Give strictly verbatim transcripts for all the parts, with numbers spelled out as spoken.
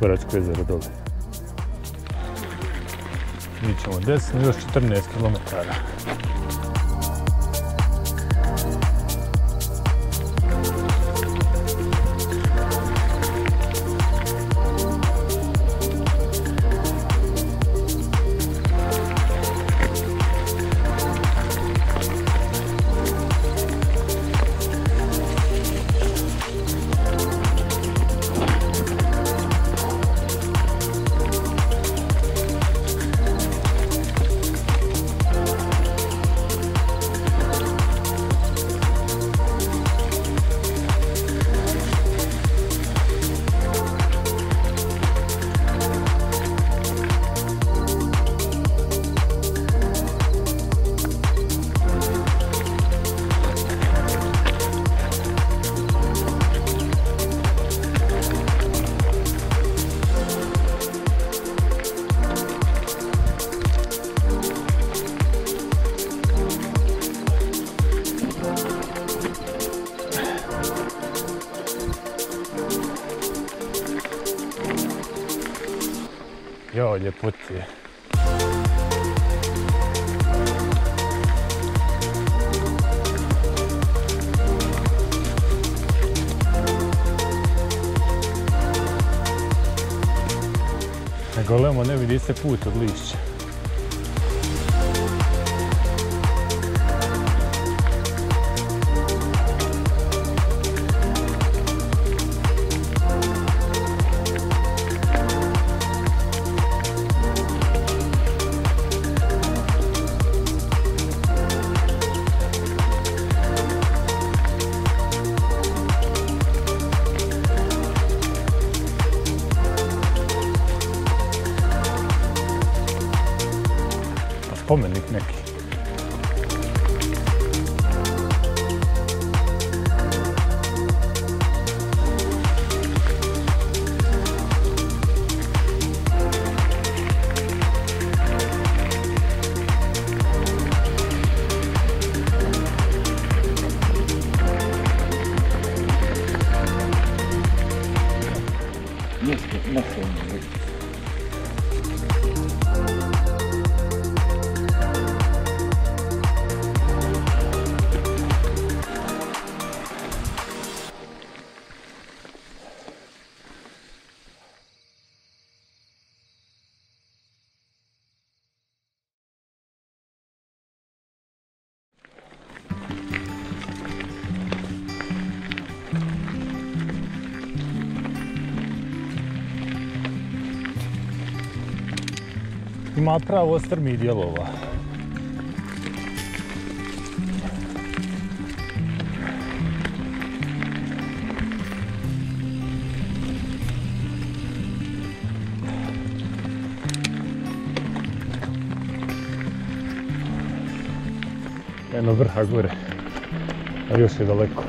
Boračko jezero dole. Mi ćemo desno, još četrnaest kilometara. Jao, ljepote. Na golemo ne vidi se put od lišća. Spomenik neki. Mjesto na spomenik. Ima pravo strmih dijelova. Eno vrha gore, a još je daleko.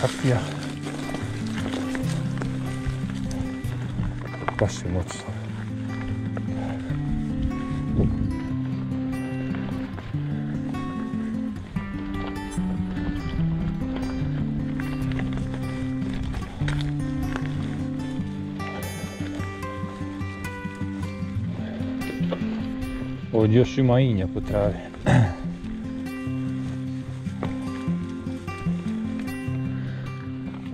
Kapija. Baš je moćno. Ovdje još ima inja po travi.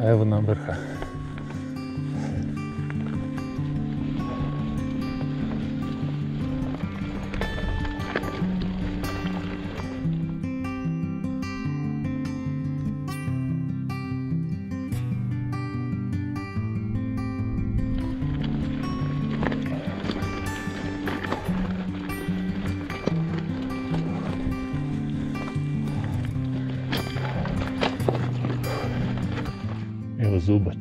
Evo nam vrha. Zubac,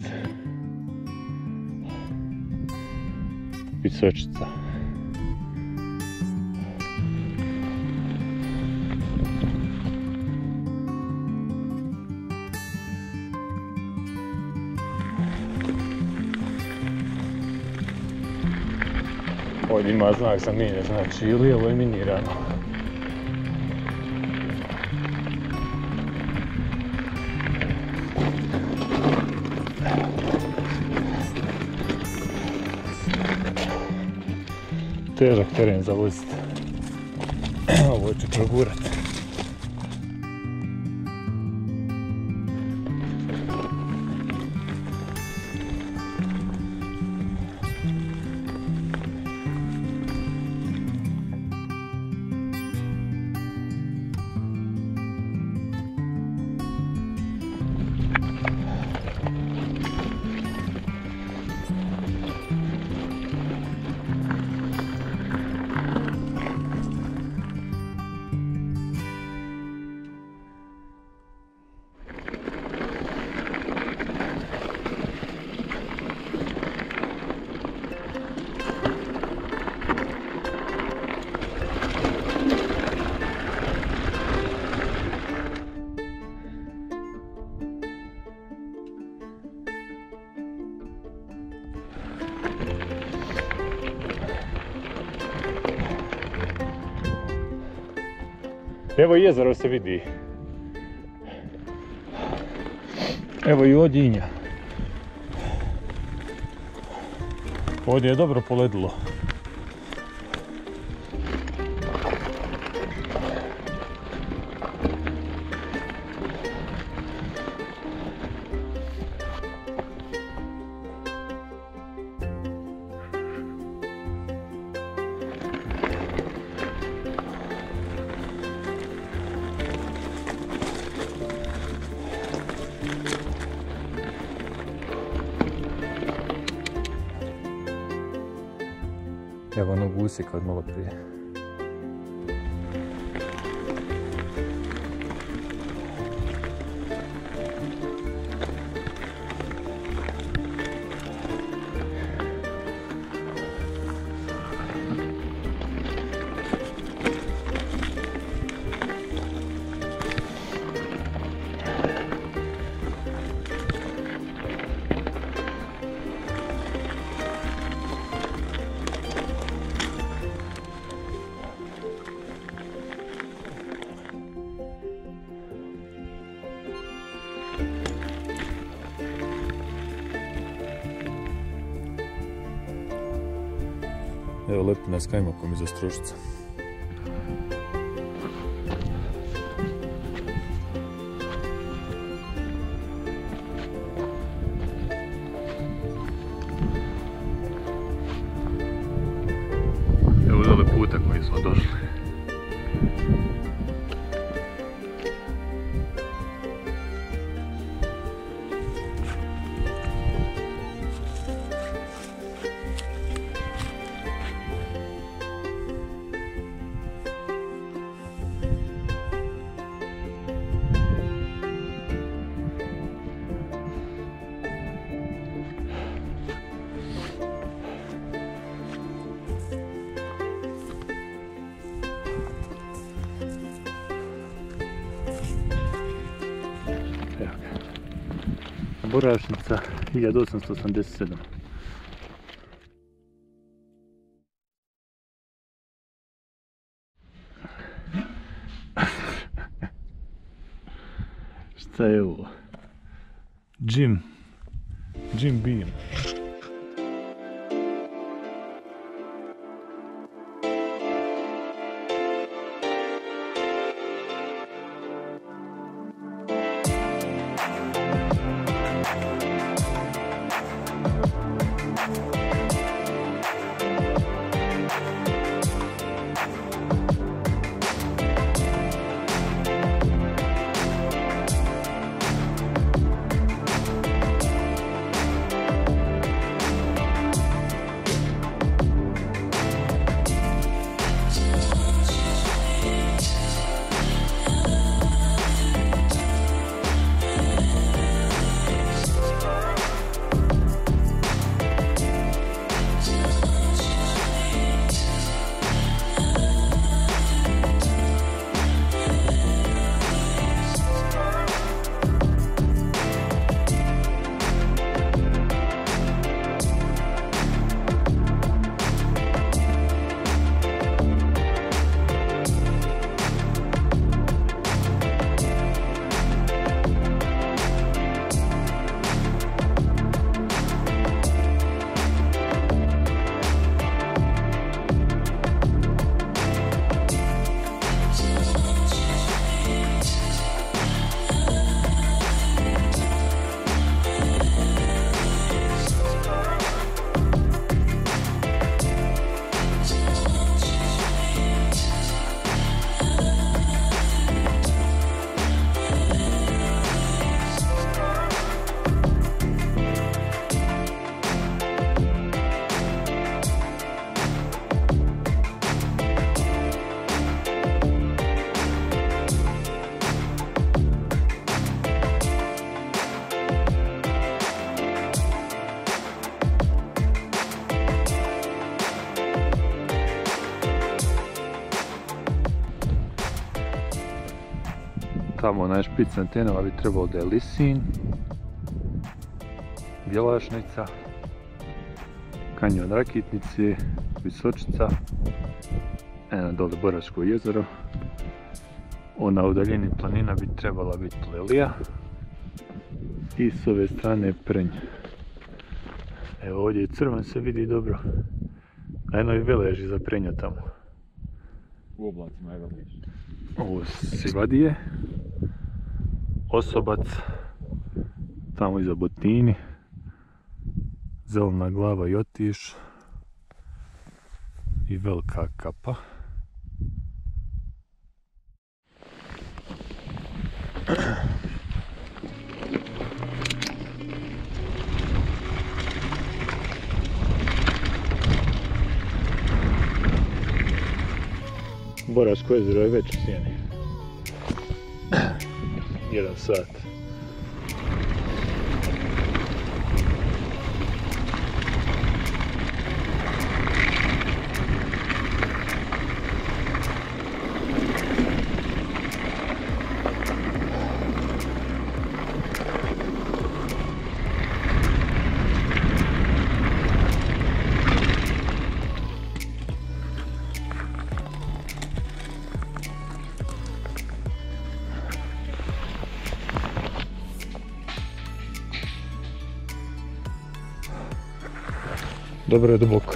Visočica. Ovdje ima znak za minje, znači ili je eliminirano. Težak teren za voziti. Ovo ću progurati. Evo jezero se vidi. Evo i Odinja. Ovdje je dobro poledilo. Evo onog usjeka od malo prije. Evo lepi nas kajmakom iza Stružica. Evo dole puta koji smo došli. Boračnica hiljadu osamsto osamdeset sedam. Šta je ovo? Jim. Jim Beam. tamo na špic antenama bi trebalo da je Lisin, Bjelašnica, Kanjon Rakitnice, Visočica, eno dole Boračko jezero. Ona udaljeni planina bi trebala biti Lelija i s ove strane Prenja. Evo ovdje je Crvanj, se vidi dobro. Na jednoj veleži za Prenja tamo. U oblacima je veleži. Ovo Sivadije, Osobac, tamo iza Botini, Zelena glava i Otiš i Velika Kapa. Boračko jezero je već u sjeni. Jedan sat. Dobro je duboko.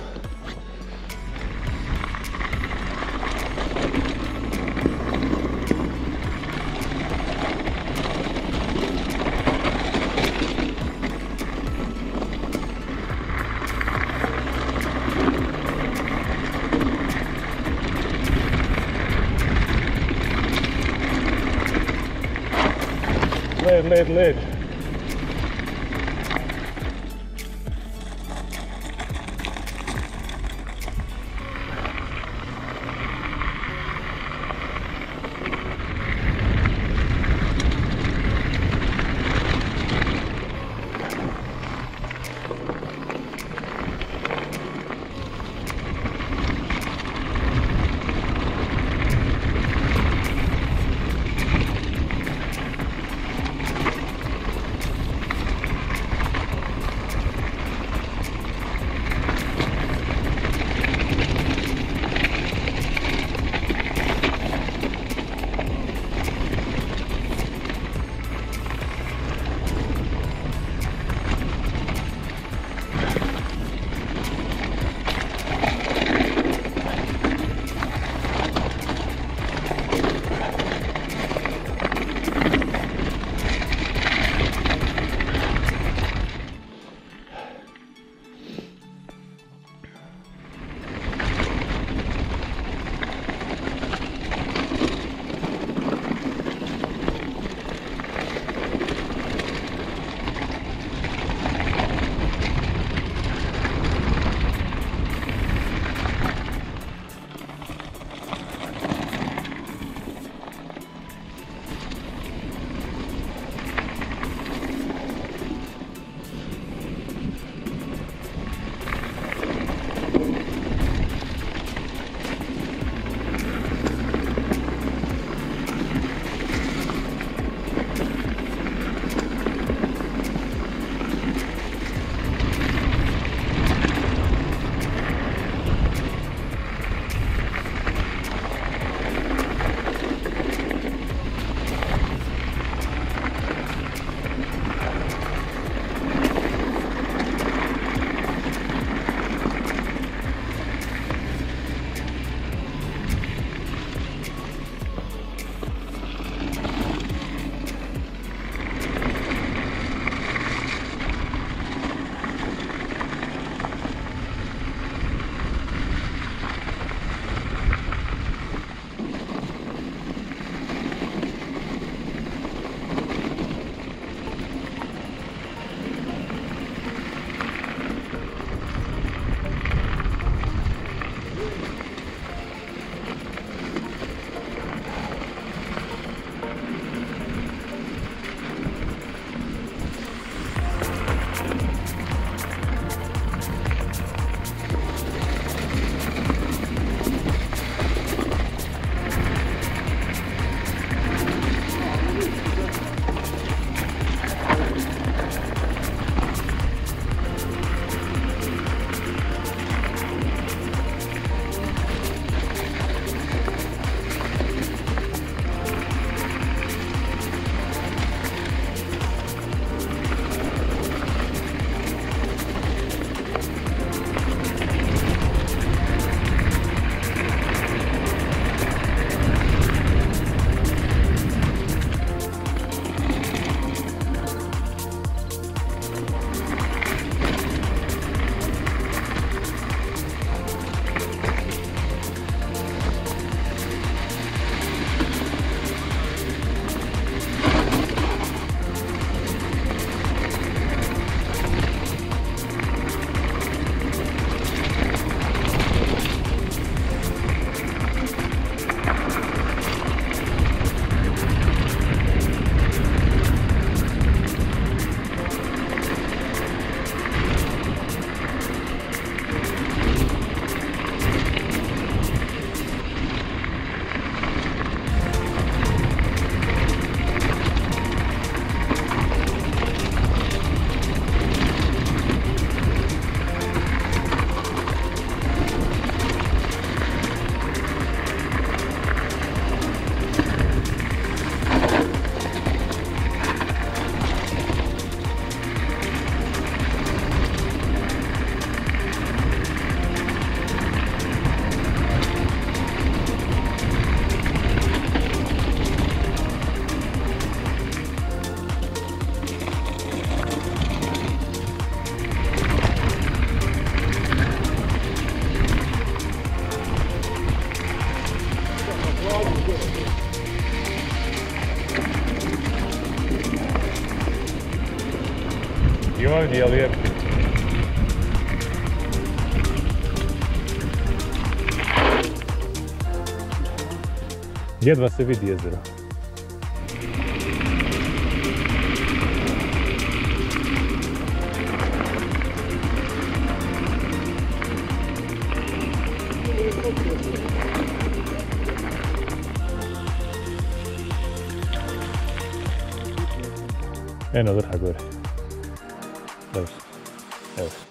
Led, led, led. I ovdje je lijep. Jedva se vidi jezero. Eno vrha gore. Dobro. Evo.